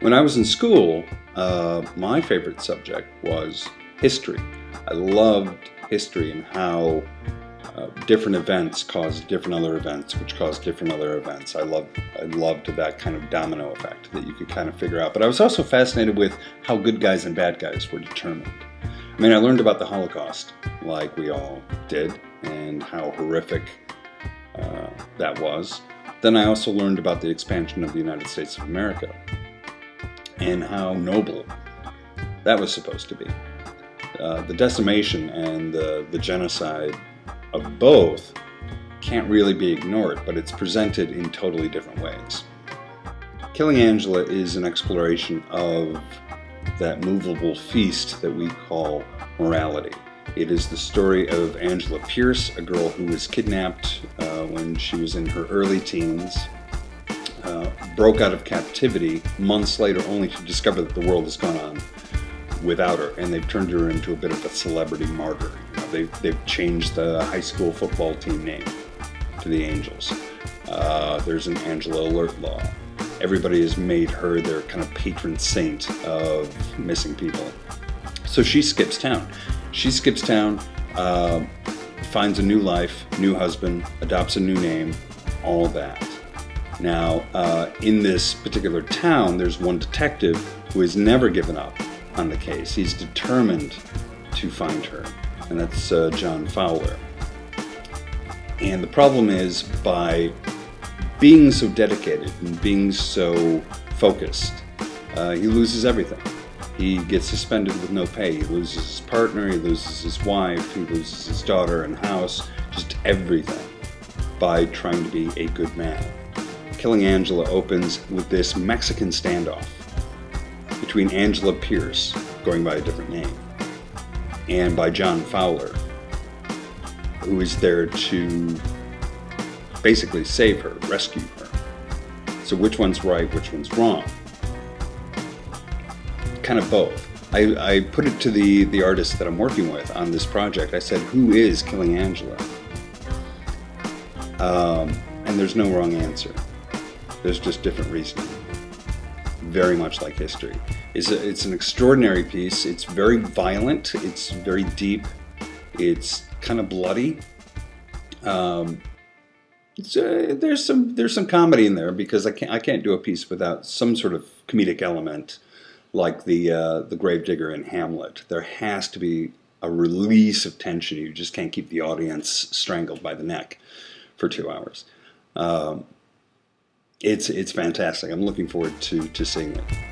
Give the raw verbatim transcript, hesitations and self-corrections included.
When I was in school, uh, my favorite subject was history. I loved history and how uh, different events caused different other events, which caused different other events. I loved, I loved that kind of domino effect that you could kind of figure out. But I was also fascinated with how good guys and bad guys were determined. I mean, I learned about the Holocaust, like we all did, and how horrific uh, that was. Then I also learned about the expansion of the United States of America, and how noble that was supposed to be. Uh, the decimation and the, the genocide of both can't really be ignored, but it's presented in totally different ways. Killing Angela is an exploration of that movable feast that we call morality. It is the story of Angela Pierce, a girl who was kidnapped uh, when she was in her early teens, Uh, broke out of captivity months later, only to discover that the world has gone on without her, and they've turned her into a bit of a celebrity martyr. You know, they've, they've changed the high school football team name to the Angels. Uh, there's an Angela Alert Law. Everybody has made her their kind of patron saint of missing people. So she skips town. She skips town, uh, finds a new life, new husband, adopts a new name, all that. Now, uh, in this particular town, there's one detective who has never given up on the case. He's determined to find her, and that's uh, John Fowler. And the problem is, by being so dedicated and being so focused, uh, he loses everything. He gets suspended with no pay. He loses his partner, he loses his wife, he loses his daughter and house, just everything, by trying to be a good man. Killing Angela opens with this Mexican standoff between Angela Pierce, going by a different name, and by John Fowler, who is there to basically save her, rescue her. So which one's right, which one's wrong? Kind of both. I, I put it to the, the artist that I'm working with on this project. I said, who is Killing Angela? Um, and there's no wrong answer. There's just different reasoning, very much like history. It's, a, it's an extraordinary piece. It's very violent. It's very deep. It's kind of bloody. Um, it's, uh, there's some there's some comedy in there, because I can't I can't do a piece without some sort of comedic element, like the uh, the gravedigger in Hamlet. There has to be a release of tension. You just can't keep the audience strangled by the neck for two hours. Um, It's, it's fantastic. I'm looking forward to, to seeing it.